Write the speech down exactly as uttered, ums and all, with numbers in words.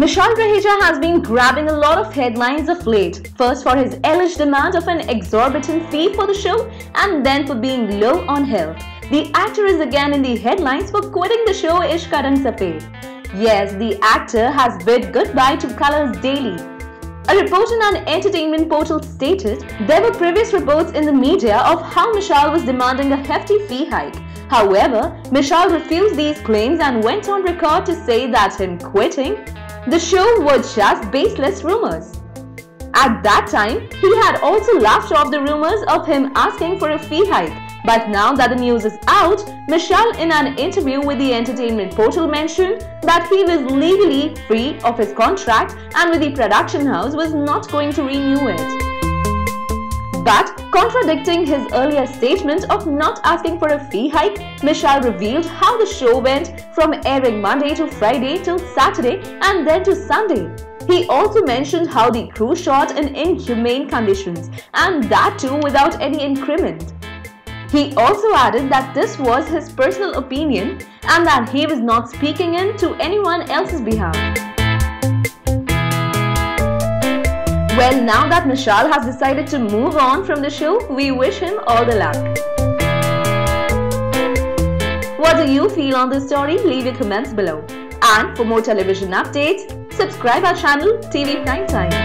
Mishal Raheja has been grabbing a lot of headlines of late, first for his alleged demand of an exorbitant fee for the show and then for being low on health. The actor is again in the headlines for quitting the show Ishq Ka Rang Safed. Yes, the actor has bid goodbye to Colors Daily. A report on an entertainment portal stated there were previous reports in the media of how Mishal was demanding a hefty fee hike. However, Mishal refused these claims and went on record to say that him quitting the show were just baseless rumors. At that time, he had also laughed off the rumors of him asking for a fee hike. But now that the news is out, Mishal in an interview with the entertainment portal mentioned that he was legally free of his contract and with the production house was not going to renew it. But contradicting his earlier statement of not asking for a fee hike, Mishal revealed how the show went from airing Monday to Friday till Saturday and then to Sunday. He also mentioned how the crew shot in inhumane conditions and that too without any increment. He also added that this was his personal opinion and that he was not speaking in to anyone else's behalf. Well, now that Mishal has decided to move on from the show, we wish him all the luck. What do you feel on this story? Leave your comments below. And for more television updates, subscribe our channel T V Prime Time.